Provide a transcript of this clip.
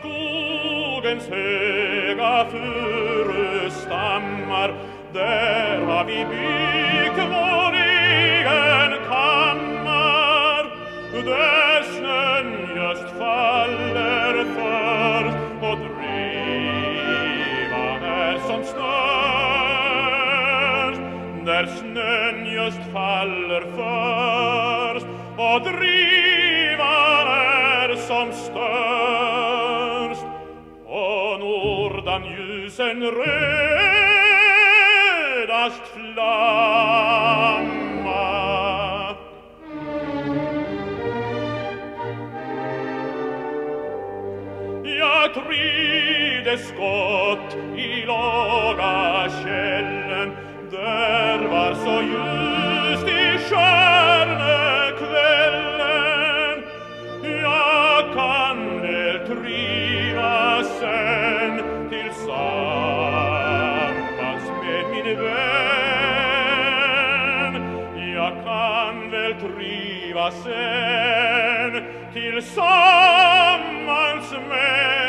skogens höga furustammar, där har vi byggt vår egen kammar, där snön just faller först och drivan är som störst, där snön just faller först och drivan är som störst, och nordanljusen rödast flamma. Jag tride skott i låga källen, där var så ljust i stjärnekvällen. Jag kan väl trivas sen tillsammans med min vän. Jag kan väl trivas sen tillsammans med